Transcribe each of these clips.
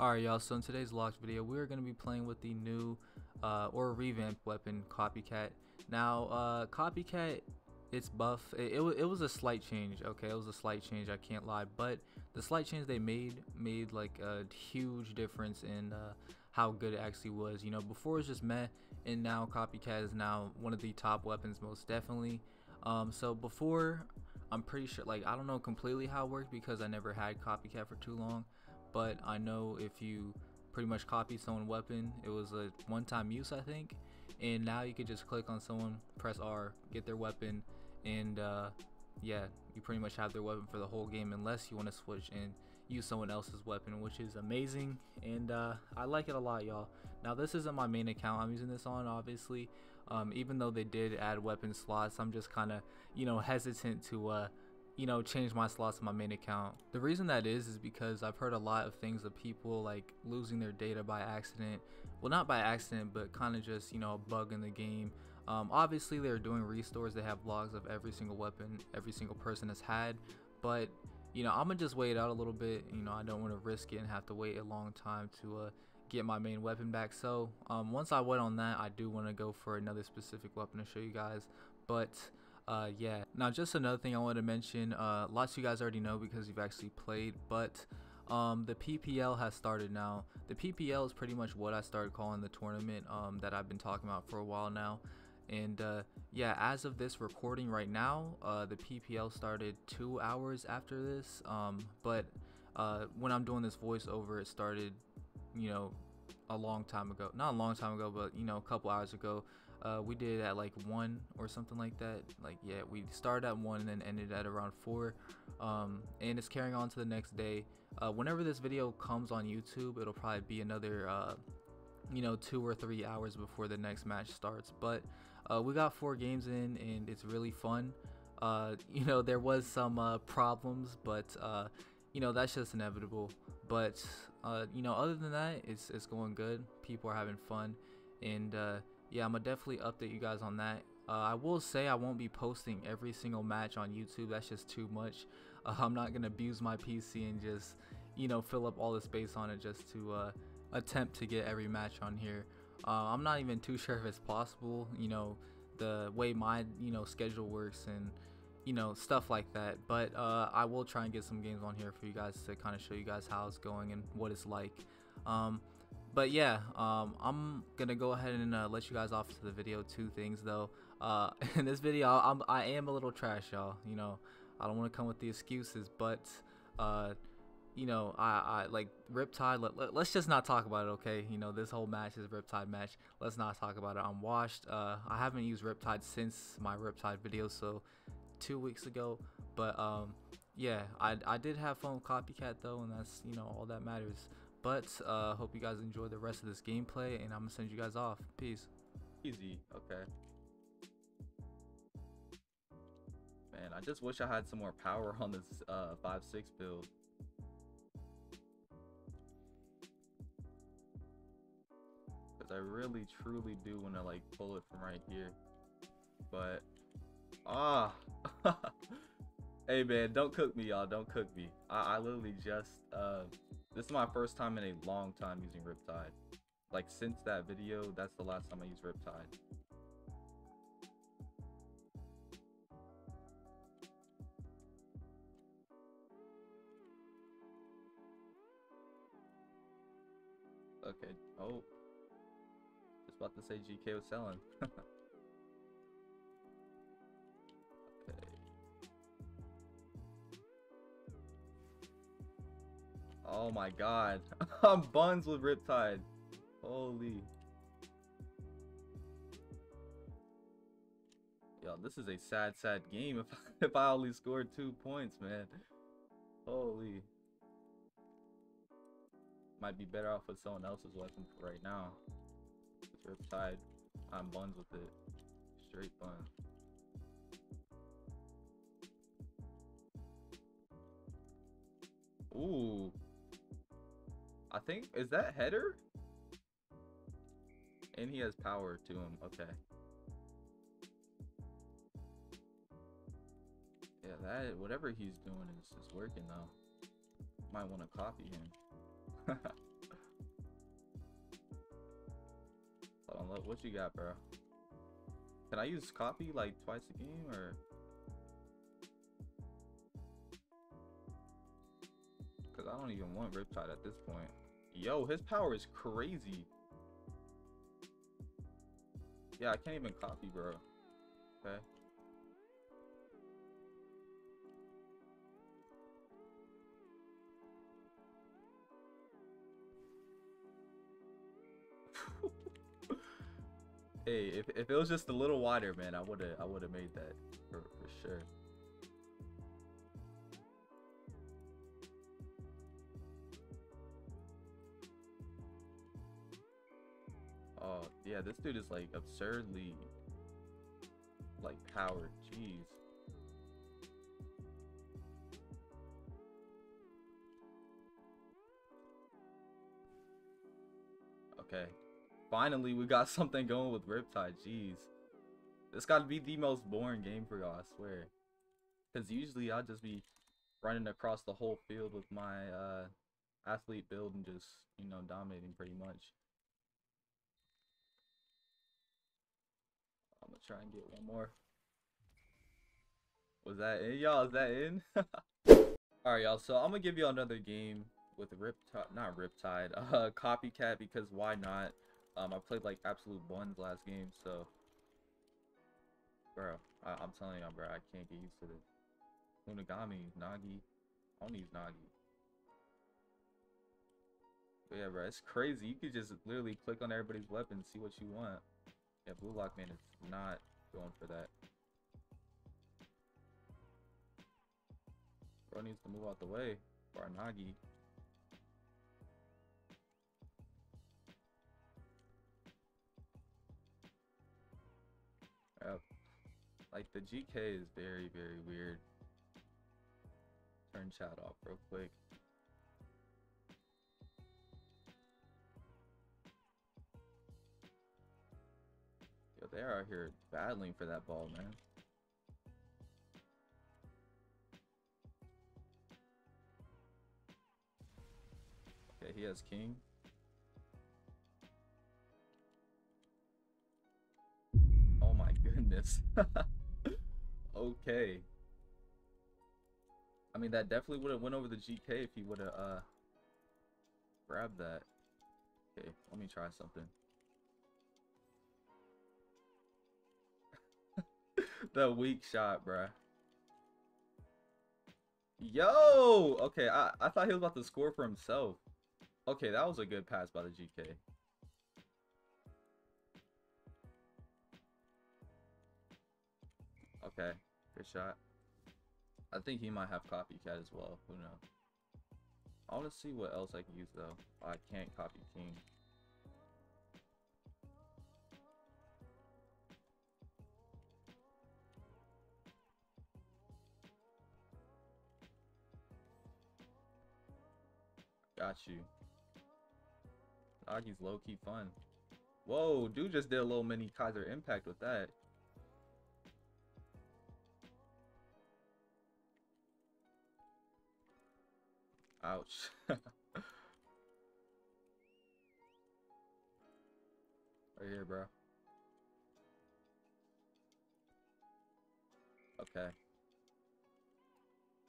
Alright y'all, so in today's Locked video, we're going to be playing with the new or revamped weapon, Copycat. Now, Copycat, its buff, it was a slight change, okay? It was a slight change, I can't lie, but the slight change they made like a huge difference in how good it actually was. You know, before it was just meh, and now Copycat is now one of the top weapons, most definitely. So before, I'm pretty sure, like, I don't know completely how it worked because I never had Copycat for too long, but I know if you pretty much copy someone's weapon, it was a one-time use, I think, and now you could just click on someone, press R, get their weapon, and yeah, you pretty much have their weapon for the whole game unless you want to switch and use someone else's weapon, which is amazing, and I like it a lot, y'all. Now, this isn't my main account I'm using this on, obviously. Even though they did add weapon slots, I'm just kind of, you know, hesitant to you know, change my slots to my main account. The reason that is because I've heard a lot of things of people like losing their data by accident. Well, not by accident, but kind of just, you know, a bug in the game. Obviously they're doing restores, they have logs of every single weapon every single person has had, but you know, I'm gonna just wait it out a little bit. You know, I don't want to risk it and have to wait a long time to get my main weapon back. So once I went on that, I do want to go for another specific weapon to show you guys, but yeah. Now, just another thing I want to mention, lots of you guys already know because you've actually played, but the PPL has started now. The PPL is pretty much what I started calling the tournament that I've been talking about for a while now. And yeah, as of this recording right now, the PPL started 2 hours after this, but when I'm doing this voiceover, it started, you know, a long time ago. Not a long time ago, but you know, a couple hours ago. We did it at like 1 or something like that. Like, yeah, we started at 1 and then ended at around 4, and it's carrying on to the next day. Whenever this video comes on YouTube, it'll probably be another you know, 2 or 3 hours before the next match starts, but we got 4 games in and it's really fun. You know, there was some problems, but you know, that's just inevitable, but you know, other than that, it's going good. People are having fun, and yeah, I'm gonna definitely update you guys on that. I will say I won't be posting every single match on YouTube, that's just too much. I'm not gonna abuse my PC and just, you know, fill up all the space on it just to attempt to get every match on here. I'm not even too sure if it's possible, you know, the way my, you know, schedule works and, you know, stuff like that, but I will try and get some games on here for you guys to kind of show you guys how it's going and what it's like. But yeah, I'm gonna go ahead and let you guys off to the video. 2 things though, in this video I am a little trash, y'all. You know, I don't want to come with the excuses, but you know, I like Riptide. Let's just not talk about it, okay? You know, this whole match is a Riptide match. Let's not talk about it. I'm washed. I haven't used Riptide since my Riptide video, so 2 weeks ago. But yeah, I did have fun with Copycat though, and that's, you know, all that matters. But hope you guys enjoy the rest of this gameplay, and I'm gonna send you guys off. Peace. Easy. Okay. Man, I just wish I had some more power on this 5.6 build. I really truly do want to like pull it from right here, but hey man, don't cook me, y'all, don't cook me. I literally just this is my first time in a long time using Riptide. Like, since that video, that's the last time I used Riptide. Okay. Oh, about to say GK was selling. Okay. Oh my god. I'm buns with Riptide. Holy. Yo, this is a sad, sad game if I only scored 2 points, man. Holy. Might be better off with someone else's weapon for right now. Riptide, I'm buns with it. Straight bun. Ooh. I think, is that header? And he has power to him. Okay. Yeah, that, whatever he's doing is just working though. Might want to copy him. Oh, what you got, bro? Can I use copy like twice a game or? Cause I don't even want Riptide at this point. Yo, his power is crazy. Yeah, I can't even copy, bro. Okay. Hey, if it was just a little wider, man, I would have made that for sure. Oh yeah, this dude is like absurdly like powered. Jeez. Okay. Finally, we got something going with Riptide. Jeez. This gotta be the most boring game for y'all, I swear. Because usually I'll just be running across the whole field with my athlete build and just, you know, dominating pretty much. I'm gonna try and get one more. Was that in, y'all? Is that in? Alright, y'all. So I'm gonna give y'all another game with Riptide. Not Riptide. Copycat, because why not? I played like absolute ones last game, so bro, I'm telling y'all, bro, I can't get used to this. Kunigami, Nagi, I don't use Nagi. But yeah, bro, it's crazy. You could just literally click on everybody's weapon, see what you want. Yeah, Blue Lock, man, is not going for that. Bro needs to move out the way for our Nagi. Like the GK is very, very weird. Turn chat off real quick. Yo, they're out here battling for that ball, man. Okay, he has King. Oh my goodness. Okay. I mean, that definitely would have went over the GK if he would have grabbed that. Okay, let me try something. The weak shot, bruh. Yo! Okay, I thought he was about to score for himself. Okay, that was a good pass by the GK. Okay, good shot. I think he might have Copycat as well. Who knows? I want to see what else I can use, though. I can't copy King. Got you. Nagi's low-key fun. Whoa, dude just did a little mini Kaiser Impact with that. Ouch. Right here, bro. Okay.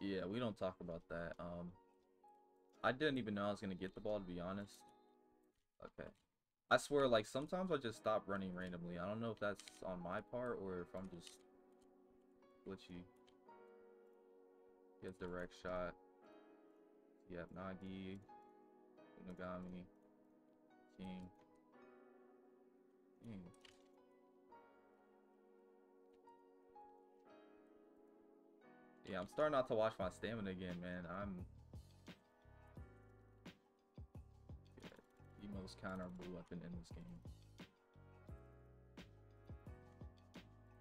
Yeah, we don't talk about that. I didn't even know I was gonna get the ball, to be honest. Okay. I swear, like, sometimes I just stop running randomly. I don't know if that's on my part or if I'm just glitchy. Get direct shot. You have Nagi, Kunigami, King. King. Yeah, I'm starting not to watch my stamina again, man. I'm the most counterable weapon in this game.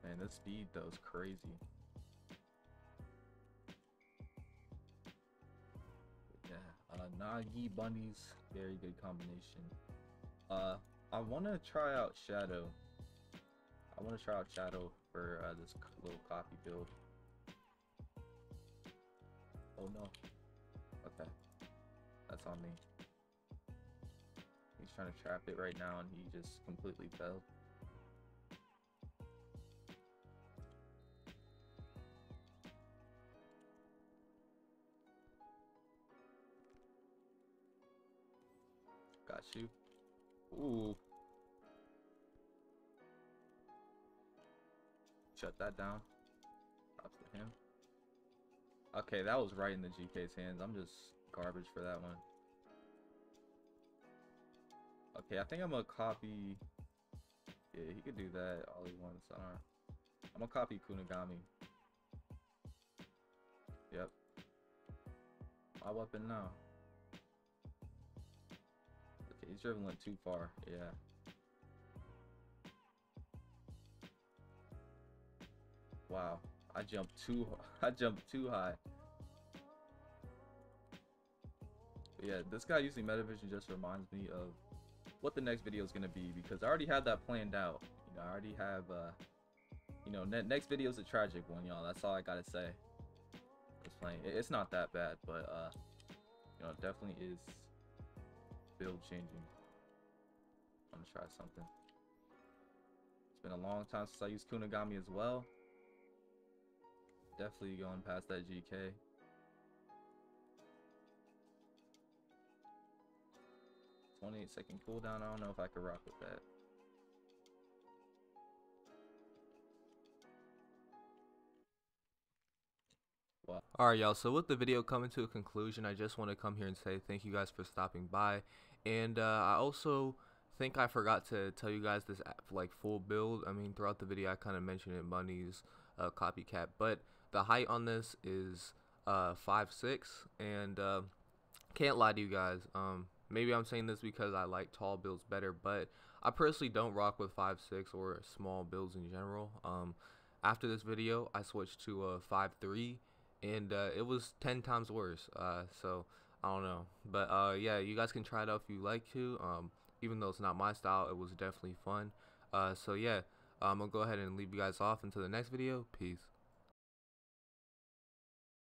Man, this speed though is crazy. Nagi bunnies, very good combination. I want to try out Shadow. I want to try out Shadow for this little copy build. Oh no. Okay, that's on me. He's trying to trap it right now and he just completely fell. Got you. Ooh. Shut that down. Props to him. Okay, that was right in the GK's hands. I'm just garbage for that one. Okay, I think I'm gonna copy. Yeah, he could do that all he wants. I'm gonna copy Kunigami. Yep. My weapon now. Okay, he's driven like too far. Yeah. Wow, I jumped too high. But yeah, this guy using MetaVision just reminds me of what the next video is gonna be, because I already have that planned out. You know, I already have, you know, next video is a tragic one, y'all. That's all I gotta say. It's playing. It's not that bad, but you know, it definitely is build changing. I'm gonna try something. It's been a long time since I used Kunigami as well. Definitely going past that GK. -second cooldown. I don't know if I could rock with that. Wow. Alright y'all, so with the video coming to a conclusion, I just want to come here and say thank you guys for stopping by. And I also think I forgot to tell you guys this like full build. I mean, throughout the video I kind of mentioned it, Money's copycat, but the height on this is 5'6", and can't lie to you guys, maybe I'm saying this because I like tall builds better, but I personally don't rock with 5'6" or small builds in general. After this video, I switched to a 5'3", and it was 10 times worse. So I don't know, but yeah, you guys can try it out if you like to. Even though it's not my style, it was definitely fun. So yeah, I'm gonna go ahead and leave you guys off until the next video. Peace.